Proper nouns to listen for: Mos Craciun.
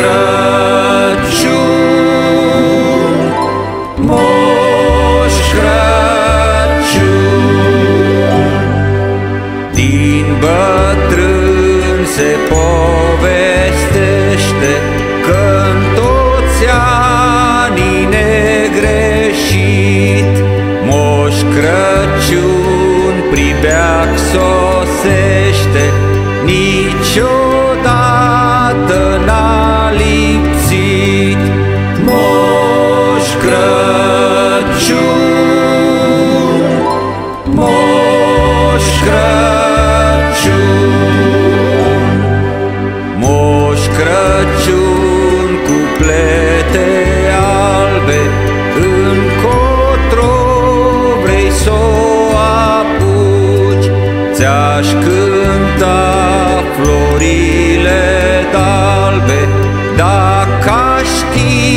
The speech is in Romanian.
Crăciun, Moș Crăciun, din bătrân se povestește că în toți anii negreșit Moș Crăciun pribeac sosește, niciodată n-a lipsit Moș Crăciun, Moș Crăciun, Moș Crăciun cu plete albe, încotro vrei s-o apuci, ți-aș cânta florile d'albe, dacă aș ști.